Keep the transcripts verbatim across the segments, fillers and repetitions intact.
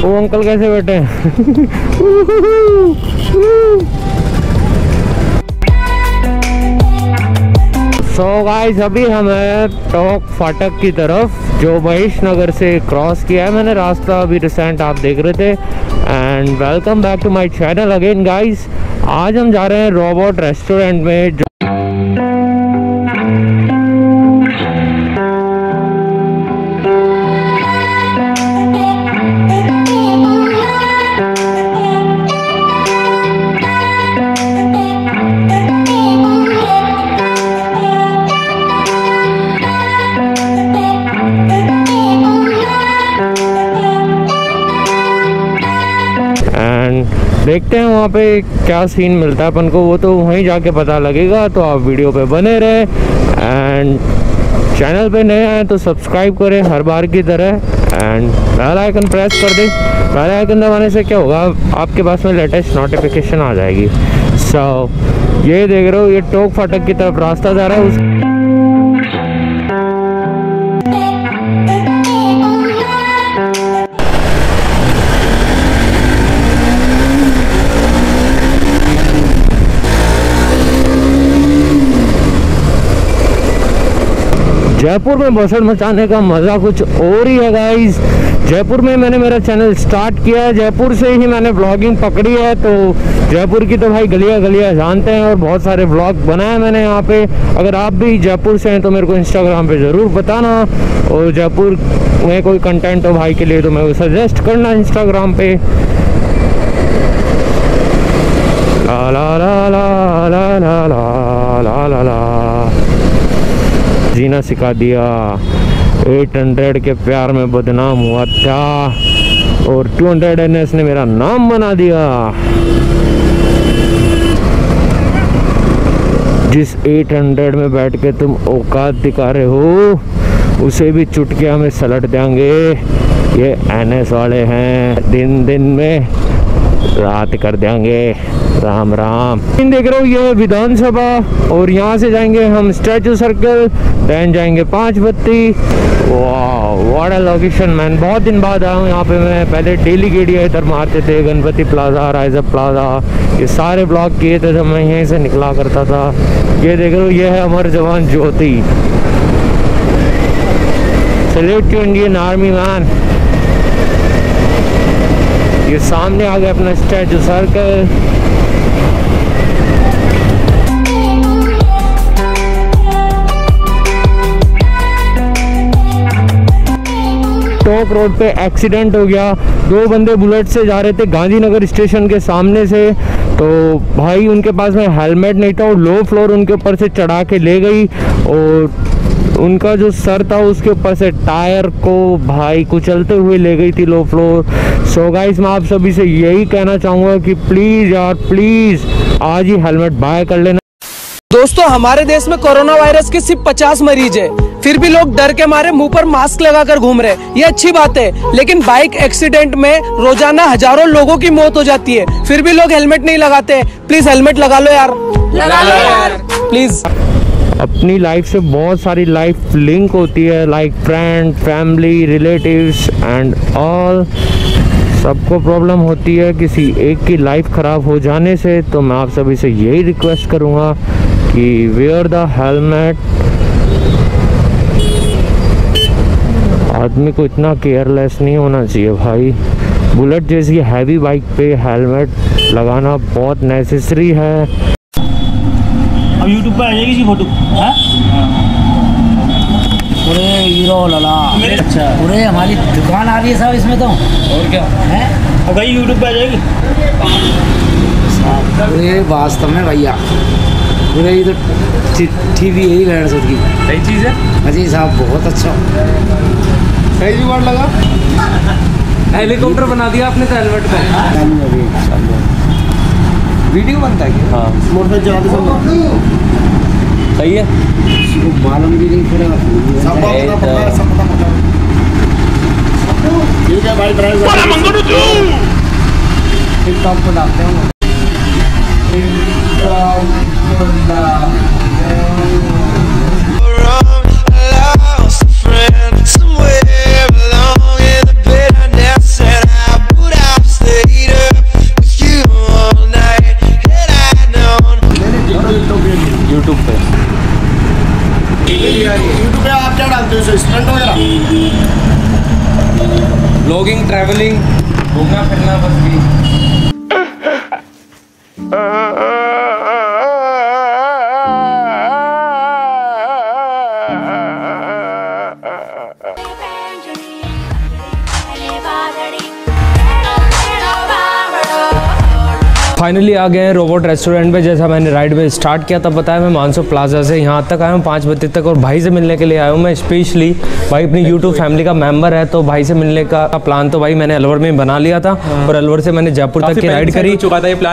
वो अंकल कैसे बैठे हैं। सो so गाइस, अभी हमें टोक फाटक की तरफ जो महेश नगर से क्रॉस किया है मैंने रास्ता, अभी रिसेंट आप देख रहे थे। And welcome back to my channel again guys. आज हम जा रहे हैं रोबोट रेस्टोरेंट में। देखते हैं वहाँ पे क्या सीन मिलता है अपन को, वो तो वहीं जाके पता लगेगा। तो आप वीडियो पे बने रहे एंड चैनल पे नए आए तो सब्सक्राइब करें हर बार की तरह, एंड बेल आइकन प्रेस कर दें। बेल आइकन दबाने से क्या होगा, आपके पास में लेटेस्ट नोटिफिकेशन आ जाएगी। सो so, ये देख रहे हो, ये टोक फाटक की तरफ रास्ता जा रहा है उस जयपुर में। भसड़ मचाने का मज़ा कुछ और ही है गाइस। जयपुर में मैंने मेरा चैनल स्टार्ट किया है, जयपुर से ही मैंने ब्लॉगिंग पकड़ी है। तो जयपुर की तो भाई गलियाँ गलियाँ जानते हैं और बहुत सारे ब्लॉग बनाए मैंने यहाँ पे। अगर आप भी जयपुर से हैं तो मेरे को इंस्टाग्राम पे ज़रूर बताना, और जयपुर में कोई कंटेंट हो भाई के लिए तो मैं वो सजेस्ट करना इंस्टाग्राम पे। ला ला ला ला ला ला ला ला ला ला जीना सिखा दिया। आठ सौ के प्यार में बदनाम हुआ था और दो सौ एनएस ने मेरा नाम बना दिया। जिस आठ सौ में बैठ के तुम औकात दिखा रहे हो उसे भी चुटकिया में सलट देंगे। ये एनएस वाले हैं, दिन दिन में रात कर देंगे। राम राम। इन देख रहे हो ये विधान सभा, और यहाँ से जाएंगे हम स्टैचू सर्कल, देन जाएंगे पाँच बत्ती। वाह व्हाट अ लोकेशन मैन। बहुत दिन बाद आया हूँ यहाँ पे मैं। पहले डेली गेड़िया इधर मारते थे, गणपति प्लाजा, राइजर प्लाजा, ये सारे ब्लॉक किए थे जब मैं यहीं से निकला करता था। ये देख रहे हो, ये है Amar Jawan Jyoti. Salute to Indian army man. ये सामने आ गया अपना स्टैचू सर्कल। टॉप रोड पे एक्सीडेंट हो गया। दो बंदे बुलेट से जा रहे थे गांधी नगर स्टेशन के सामने से, तो भाई उनके पास में हेलमेट नहीं था और लो फ्लोर उनके ऊपर से चढ़ा के ले गई, और उनका जो सर था उसके ऊपर से टायर को भाई कुचलते हुए ले गई थी लो फ्लोर। सो गाइस, मैं आप सभी से यही कहना चाहूँगा कि प्लीज़ यार प्लीज़ आज ही हेलमेट बाय कर लेना। दोस्तों, हमारे देश में कोरोना वायरस के सिर्फ पचास मरीज है, फिर भी लोग डर के मारे मुंह पर मास्क लगाकर घूम रहे हैं। ये अच्छी बात है, लेकिन बाइक एक्सीडेंट में रोजाना हजारों लोगों की मौत हो जाती है, फिर भी लोग हेलमेट नहीं लगाते। प्लीज हेलमेट लगा लो यार, लगा लो यार प्लीज। अपनी लाइफ से बहुत सारी लाइफ लिंक होती है, like friend, family, relatives and all. सबको प्रॉब्लम होती है किसी एक की लाइफ खराब हो जाने से। तो मैं आप सभी से यही रिक्वेस्ट करूँगा कि वेयर द हेलमेट। आदमी को इतना केयरलेस नहीं होना चाहिए भाई। बुलेट जैसी हैवी बाइक पे हेलमेट लगाना बहुत नेसेसरी है। अब यूट्यूब पे आ जाएगी जी फोटो। पूरे हीरो लला, अच्छा पूरे हमारी दुकान आ रही है साहब इसमें तो, और क्या है भाई यूट्यूब पे आ जाएगी वास्तव में भैया। पूरे ये तो टीवी यही रहना चाहिए, सही चीज़ है अजी साहब, बहुत अच्छा सही वार्ड लगा। हेलीकॉप्टर बना दिया आपने तो हेलमेट पे। वीडियो बनता है क्या? सही है। मालूम भी नहीं पूरा ठीक है भाई। टिकटॉक पर डालते हैं। ट्रैवलिंग, घूमना फिरना बस भी। फाइनली आ गए हैं रोबोट रेस्टोरेंट में। जैसा मैंने राइड में स्टार्ट किया तब बताया मैं मानसरोवर प्लाजा से यहाँ तक आया हूँ पाँच बजे तक, और भाई से मिलने के लिए आया हूँ मैं स्पेशली। भाई अपनी यूट्यूब फैमिली का मेंबर है, तो भाई से मिलने का प्लान तो भाई मैंने अलवर में बना लिया था, और अलवर से मैंने जयपुर तक की राइड करी।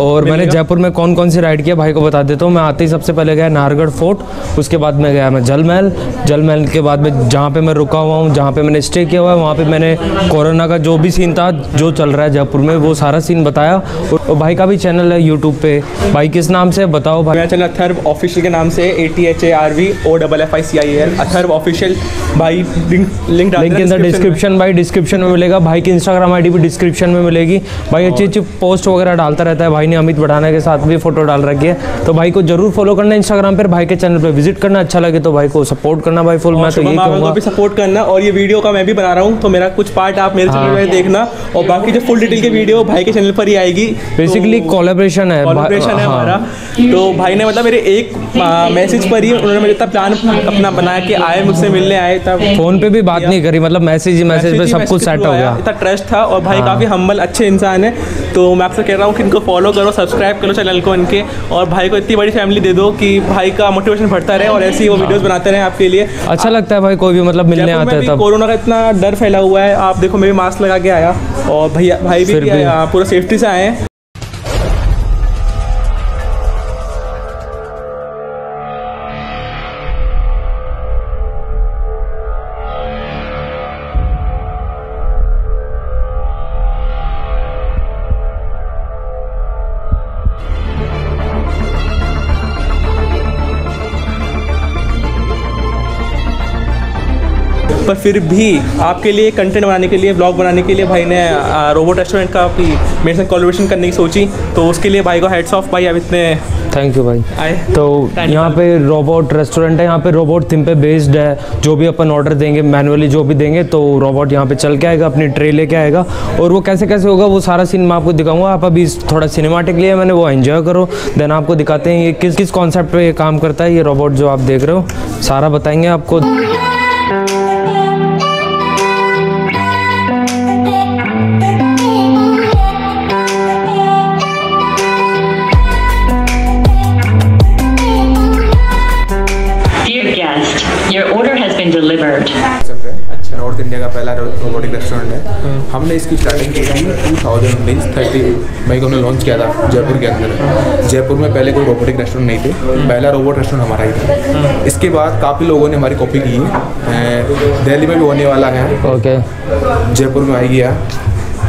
और मैंने जयपुर में कौन कौन सी राइड किया भाई को बता देता हूँ। मैं आते ही सबसे पहले गया नाहरगढ़ फोर्ट, उसके बाद मैं गया मैं जल महल। जल महल के बाद में जहाँ पर मैं रुका हुआ हूँ, जहाँ पर मैंने स्टे किया हुआ है, वहाँ पर मैंने कोरोना का जो भी सीन था, जो चल रहा है जयपुर में, वो सारा सीन बताया। और भाई का भी चैनल है यूट्यूब पे, भाई किस नाम से बताओ? भाई मेरा चैनल अथर्व ऑफिशियल के नाम से, A T H A R V O double F I C I L, Atharva official. भाई लिंक डाल के अंदर डिस्क्रिप्शन, भाई डिस्क्रिप्शन में मिलेगा। भाई की इंस्टाग्राम आईडी भी डिस्क्रिप्शन में मिलेगी। भाई अच्छी अच्छी पोस्ट वगैरह डालता रहता है। भाई ने अमित बढ़ाना के साथ भी फोटो डाल रखी है, तो भाई को जरूर फॉलो करना इंस्टाग्राम पर। भाई के चैनल पर विजिट करना, अच्छा लगे तो भाई को सपोर्ट करना। भाई फुल मैं तो यही कहूँगा भी सपोर्ट करना। और ये वीडियो का मैं भी बना रहा हूँ, तो मेरा कुछ पार्ट आप मेरे चैनल पर देखना, और बाकी जो फुल डिटेल की वीडियो भाई के चैनल पर ही आएगी। बेसिकली कोलैबोरेशन है, कोलैबोरेशन है हमारा। तो भाई ने मतलब मेरे एक मैसेज पर ही उन्होंने मेरे इतना प्लान अपना बना के आए, मुझसे मिलने आए, तब फोन पे भी बात नहीं करी, मतलब मैसेज ही मैसेज पे सब कुछ सेट हो गया। इतना ट्रस्ट था, और भाई काफ़ी हम्बल अच्छे इंसान है। तो मैं आपसे कह रहा हूँ कि इनको फॉलो करो, सब्सक्राइब करो चैनल को इनके, और भाई को इतनी बड़ी फैमिली दे दो कि भाई का मोटिवेशन बढ़ता रहे, और ऐसी वो वीडियोज़ बनाते रहे आपके लिए। अच्छा लगता है भाई कोई भी मतलब मिलने आता है। कोरोना का इतना डर फैला हुआ है, आप देखो मैं भी मास्क लगा के आया, और भैया भाई भी पूरा सेफ्टी से आए हैं। पर फिर भी आपके लिए कंटेंट बनाने के लिए, ब्लॉग बनाने के लिए भाई ने रोबोट रेस्टोरेंट का मेरे साथ कोलैबोरेशन करने की सोची, तो उसके लिए भाई को हैट्स ऑफ भाई। अब इतने थैंक यू भाई आए। तो यहाँ पे रोबोट रेस्टोरेंट है, यहाँ पे रोबोट थीम पे बेस्ड है। जो भी अपन ऑर्डर देंगे मैनुअली, जो भी देंगे, तो रोबोट यहाँ पे चल के आएगा, अपनी ट्रे लेके आएगा, और वो कैसे कैसे होगा वो सारा सीन मैं आपको दिखाऊंगा। आप अभी थोड़ा सिनेमाटिक लिया मैंने, वो एंजॉय करो, देन आपको दिखाते हैं ये किस किस कॉन्सेप्ट पे ये काम करता है। ये रोबोट जो आप देख रहे हो सारा बताएंगे आपको। नॉर्थ इंडिया का पहला रोबोटिक रेस्टोरेंट है। हमने इसकी स्टार्टिंग की थी टू थाउजेंड थर्टीन मई को, हमने लॉन्च किया था जयपुर के अंदर। जयपुर में पहले कोई रोबोटिक रेस्टोरेंट नहीं थे, पहला रोबोट रेस्टोरेंट हमारा ही था। इसके बाद काफ़ी लोगों ने हमारी कॉपी की है, दिल्ली में भी होने वाला है, ओके जयपुर में आएगी।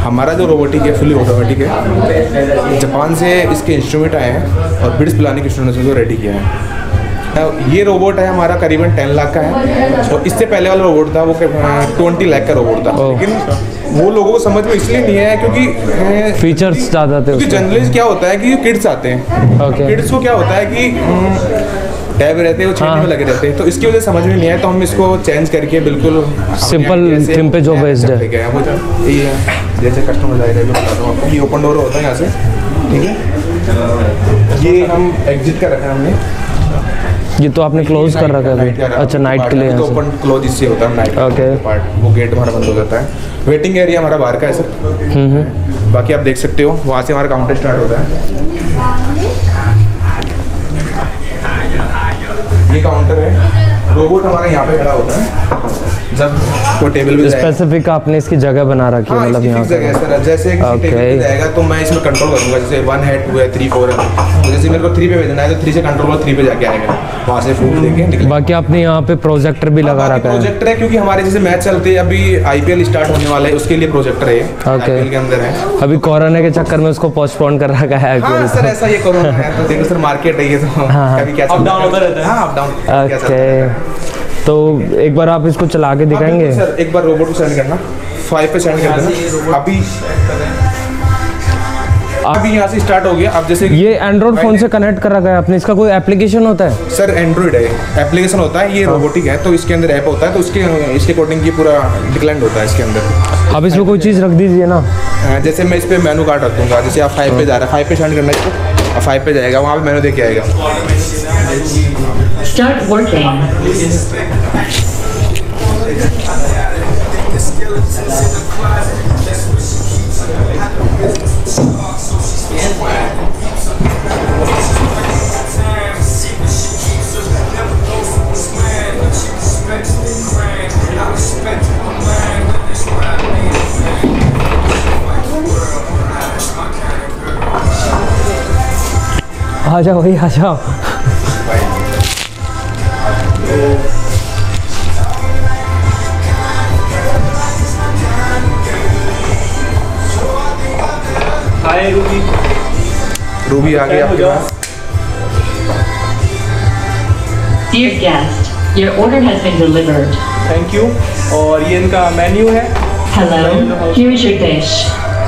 हमारा जो रोबोटिक है फुली ऑटोमेटिक है, जापान से इसके इंस्ट्रूमेंट आए हैं, और ब्रिटिश प्लानिंग इंस्ट्रूमेंट को रेडी किया है। ये रोबोट है हमारा करीबन दस लाख का है, और इससे पहले वाला रोबोट था वो बीस लाख का रोबोट था। लेकिन वो लोगों को समझ में इसलिए नहीं आया क्योंकि फीचर्स ज़्यादा थे। क्योंकि जनरली क्या होता है कि किड्स आते हैं, किड्स को क्या होता है कि टैब रहते हैं, वो छाने में लगे रहते हैं, तो इसकी वजह से समझ में नहीं आया। तो हम इसको चेंज करके बिल्कुल सिंपल थीम पे जो बेस्ड है, जैसे कस्टमर जाएगा मैं बताता हूँ आपको। ये ओपन डोर होता है यहाँ से, ठीक है। ये हम एग्जिट का रखा है हमने, ये तो आपने क्लोज कर रखा है। अच्छा, नाइट के लिए ओपन क्लोज इससे होता है, नाइट ओके पार्ट वो गेट हमारा बंद हो जाता है। वेटिंग एरिया हमारा बाहर का है सर, बाकी आप देख सकते हो वहाँ से हमारा काउंटर स्टार्ट होता है। ये काउंटर है, रोबोट हमारा यहाँ पे खड़ा होता है। जब वो टेबल पे स्पेसिफिक आपने इसकी जगह बना रखी है, मतलब यहाँ जगह सर, जैसे जाएगा तो मैं इसमें कंट्रोल करूँगा, जैसे वन है, टू है, थ्री, फोर है। जैसे मेरे को थ्री पे भेजना है तो थ्री से कंट्रोल और थ्री पे जाके आएगा, वहाँ से फूड लेके। बाकी आपने यहाँ पे प्रोजेक्टर भी लगा रखा है। प्रोजेक्टर है क्योंकि हमारे जैसे मैच चलते हैं, अभी आईपीएल स्टार्ट होने वाला है, उसके लिए प्रोजेक्टर है, आईपीएल के अंदर है। अभी कोरोना के चक्कर में उसको पोस्टपोन कर रखा है आईपीएल सर, ऐसा ये कोरोना है तो देखो सर मार्केट है ये, तो कभी क्या अप डाउन होता रहता है, अप डाउन। ओके, तो एक बार आप इसको चला के दिखाएंगे सर? एक बार रोबोट को सेंड करना, फाइव पे सेंड कर देना। अभी अभी यहाँ से स्टार्ट हो गया। आप जैसे ये एंड्रॉइड फोन से कनेक्ट कर रखा है आपने, इसका कोई एप्लीकेशन होता है? सर एंड्रॉइड है, एप्लीकेशन होता है, ये रोबोटिक है तो इसके अंदर ऐप होता है, तो उसके इसके अकॉर्डिंग ये पूरा डिक्लाइंड होता है इसके अंदर। आप इसमें कोई चीज़ रख दीजिए ना, जैसे मैं इस पर मेनू कार्ड रख दूँगा, जैसे आप फाइव पे जा रहा है, फाइव पे सेंड करना इसको, फाइव पे जाएगा, वहाँ पर मेनू देके आएगा। आ जाओ भाई आ जाओ। हाय रूबी, रूबी आ गई आपके पास। Dear guest, your order has been delivered. Thank you. और ये इनका मेन्यू है। Hello, here is your dish.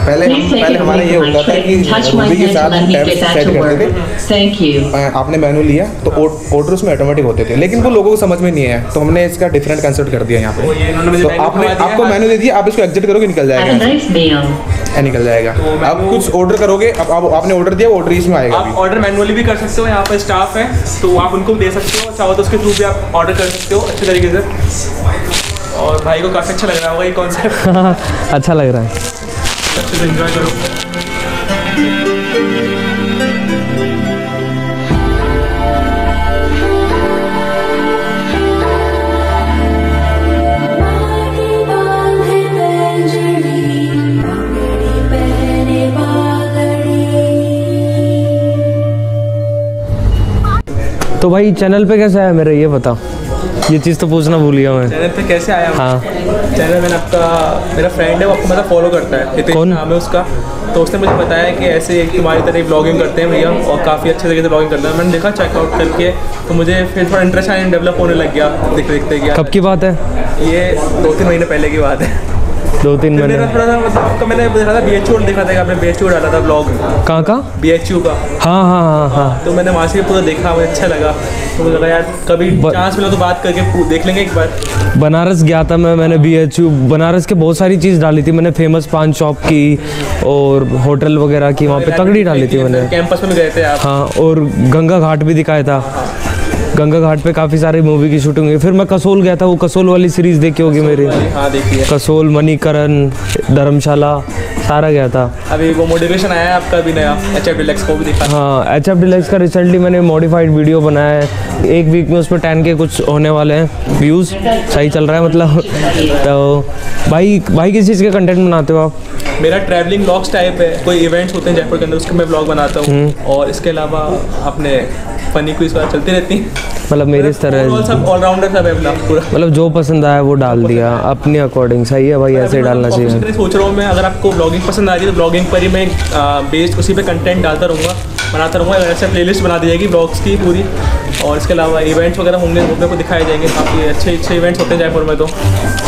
पहले पहले हमारे ये होता था कि रूबी के साथ टैब्स सेट करते थे। Thank you. आपने मेन्यू लिया तो ऑर्डर उसमें ऑटोमेटिक होते थे, लेकिन वो लोगों को समझ में नहीं आया तो हमने इसका डिफरेंट कंसेप्ट कर दिया यहाँ पे। तो आपने आपको मेन्यू दे दिया, आप इसको एग्जिट करोगे निकल जाएगा, निकल जाएगा। आप कुछ ऑर्डर करोगे, अब आपने ऑर्डर दिया, ऑर्डर इसमें आएगा। आप ऑर्डर मैनुअली भी कर सकते हो, यहाँ पर स्टाफ है तो आप उनको दे सकते हो, चाहो तो उसके थ्रू भी आप ऑर्डर कर सकते हो अच्छे तरीके से। और भाई को काफ़ी अच्छा लग रहा होगा ये कॉन्सेप्ट। अच्छा लग रहा है, अच्छे से एंजॉय करो। तो भाई चैनल पे कैसे आया मेरा ये बताओ, ये चीज़ तो पूछना भूल गया मैं। चैनल पे कैसे आया? हाँ चैनल मैंने आपका, मेरा फ्रेंड है वो आपको मतलब फॉलो करता है, कौन नाम है उसका, तो उसने मुझे बताया कि ऐसे एक तुम्हारी तरह ब्लॉगिंग करते हैं भैया और काफ़ी अच्छे तरीके से ब्लॉगिंग करते हैं। मैंने देखा चेकआउट करके, तो मुझे फिर थोड़ा इंटरेस्ट आया, डेवलप होने लग गया देखते देखते। गया कब की बात है? ये दो तीन महीने पहले की बात है। दो तीन महीने थोड़ा सा मतलब आपका मैंने देखा था बी एच यू देखा था, आपने बी एच यू डाला था ब्लॉग। कहाँ का? बी एच यू का। हाँ हाँ हाँ। तो मैंने वहाँ से पूरा देखा, मुझे अच्छा लगा, तो मुझे लगा यार कभी चांस मिला तो बात करके देख लेंगे एक बार। बनारस गया था मैं, मैंने बी एच यू बनारस के बहुत सारी चीज़ डाली थी मैंने, फेमस पान शॉप की और होटल वगैरह की, वहाँ पे तगड़ी डाली थी मैंने। कैंपस में गए थे आप? हाँ, और गंगा घाट भी दिखाया था। गंगा घाट पे काफ़ी सारी मूवी की शूटिंग हुई। फिर मैं कसोल गया था, वो कसोल वाली सीरीज़ देखी होगी मेरी। हाँ देखी है। कसोल, मणिकरण, धर्मशाला, सारा गया था। अभी वो मोटिवेशन आया है आपका भी नया एच एफ डिलक्स को भी दिखा। हाँ एच एफ डिलक्स का रिसेंटली मैंने मॉडिफाइड वीडियो बनाया है, एक वीक में उसमें टेन के कुछ होने वाले हैं व्यूज़, सही चल रहा है मतलब। तो भाई भाई किस चीज़ के कंटेंट बनाते हो आप? मेरा ट्रैवलिंग ब्लॉग्स टाइप है, कोई इवेंट्स होते हैं जयपुर के अंदर उसके मैं ब्लॉग बनाता हूँ, और इसके अलावा अपने फनी क्विज बार चलती रहती है, मतलब मेरे इस तरह सब ऑलराउंडर सब है पूरा, मतलब जो पसंद आया वो डाल दिया अपने अकॉर्डिंग। सही है भाई, ऐसे डालना चाहिए। सोच रहा हूँ मैं, अगर आपको ब्लॉगिंग पसंद आ रही है तो ब्लॉगिंग पर ही मैं बेस्ड उसी पे कंटेंट डालता रहूँगा, बनाता रहूँगा। ऐसे प्लेलिस्ट बना दी जाएगी ब्लॉग्स की पूरी, और इसके अलावा इवेंट्स वगैरह होंगे होंगे को दिखाए जाएंगे, काफ़ी अच्छे अच्छे इवेंट्स होते हैं जयपुर में। तो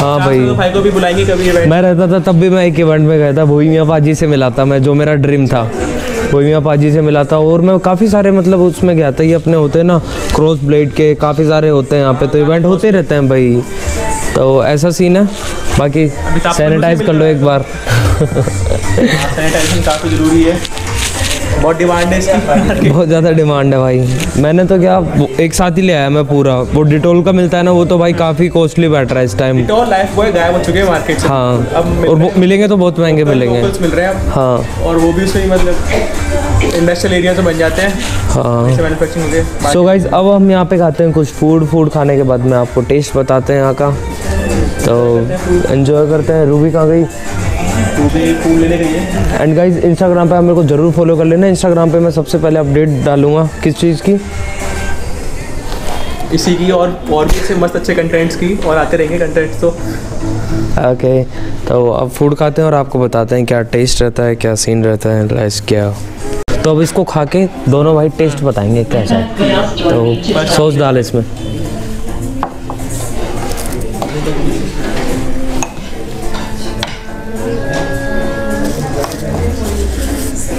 हाँ भाई, तो भाई को भी बुलाएंगे कभी इवेंट। मैं रहता था तब भी मैं एक इवेंट में गया था, भोई मियाँ पाजी से मिला था मैं, जो मेरा ड्रीम था, भोई मियाँ पाजी से मिला था। और मैं काफ़ी सारे मतलब उसमें गया था, ये अपने होते हैं ना क्रॉस ब्लेड के, काफ़ी सारे होते हैं यहाँ पे, तो इवेंट होते रहते हैं भाई। तो ऐसा सीन है, बाकी सैनिटाइज कर लो एक बार। सैनिटाइजेशन काफ़ी ज़रूरी है, बहुत डिमांड है इसकी, बहुत ज़्यादा डिमांड है भाई। मैंने तो क्या एक साथ ही ले आया मैं पूरा, वो डिटोल का मिलता है ना, वो तो भाई काफ़ी कॉस्टली बैठ रहा है इस टाइम। डिटोल लाइफ बॉय गायब हो चुके हैं मार्केट से। हाँ, अब और वो मिलेंगे तो बहुत महंगे मिलेंगे, मिल रहे हैं। हाँ, और वो भी सही मतलब इंडस्ट्रियल एरिया तो बन जाते हैं। हाँ मैन्युफैक्चरिंग के। सो गाइज अब हम यहाँ पे खाते हैं कुछ फूड, फूड खाने के बाद में आपको टेस्ट बताते हैं यहाँ का, तो एंजॉय करते हैं। रूबी कहाँ गई? फूल लेने गई है। एंड गाइज इंस्टाग्राम पे आप मेरे को ज़रूर फॉलो कर लेना, इंस्टाग्राम पे मैं सबसे पहले अपडेट डालूंगा किस चीज़ की, इसी की और और भी से मस्त अच्छे कंटेंट्स की, और आते रहेंगे कंटेंट्स। तो ओके okay, तो अब फूड खाते हैं और आपको बताते हैं क्या टेस्ट रहता है, क्या सीन रहता है, राइस क्या। तो अब इसको खा के दोनों भाई टेस्ट बताएंगे कैसा है। तो सॉस डाल इसमें।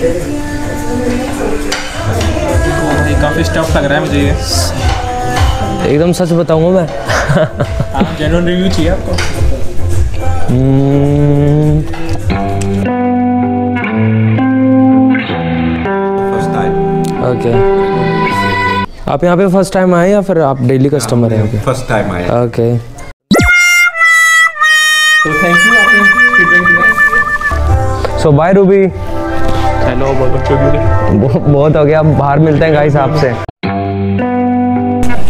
Yeah. काफ़ी स्टफ लग रहा है मुझे ये, एकदम सच बताऊँगा मैं। आप जेन्युइन रिव्यू चाहिए आपको। Okay okay. आप यहाँ पे फर्स्ट टाइम आए या फिर आप डेली कस्टमर हैं? फर्स्ट टाइम आए। ओके तो थैंक यू आपने फीडबैक दिया। So bye Ruby. हेलो बहुत हो गया, बाहर मिलते हैं गाइस आपसे।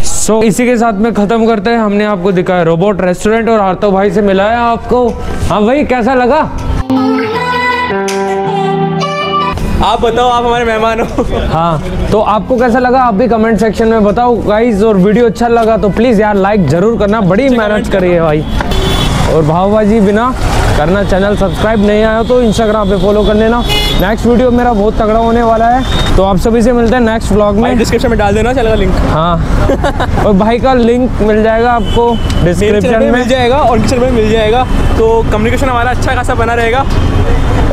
सो so, इसी के साथ में ख़त्म करते हैं। हमने आपको दिखाया रोबोट रेस्टोरेंट और आरतो भाई से मिला है आपको। हाँ भाई कैसा लगा? आप बताओ, आप हमारे मेहमान हो। हाँ तो आपको कैसा लगा आप भी कमेंट सेक्शन में बताओ गाइज। और वीडियो अच्छा लगा तो प्लीज़ यार लाइक जरूर करना, बड़ी मेहनत करिए भाई। और भावबाजी बिना करना, चैनल सब्सक्राइब नहीं आया तो इंस्टाग्राम पे फॉलो कर लेना। नेक्स्ट वीडियो मेरा बहुत तगड़ा होने वाला है तो आप सभी से मिलते हैं नेक्स्ट व्लॉग में। डिस्क्रिप्शन में डाल देना चैनल का लिंक। हाँ और भाई का लिंक मिल जाएगा आपको डिस्क्रिप्शन में, मिल जाएगा और किचन में मिल जाएगा। तो कम्युनिकेशन हमारा अच्छा खासा बना रहेगा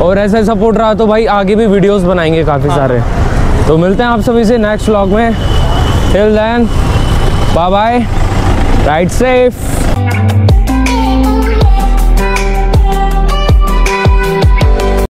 और ऐसा सपोर्ट रहा तो भाई आगे भी वीडियोस बनाएंगे काफ़ी सारे। तो मिलते हैं आप सभी से नेक्स्ट व्लॉग में। Till then bye bye, ride safe.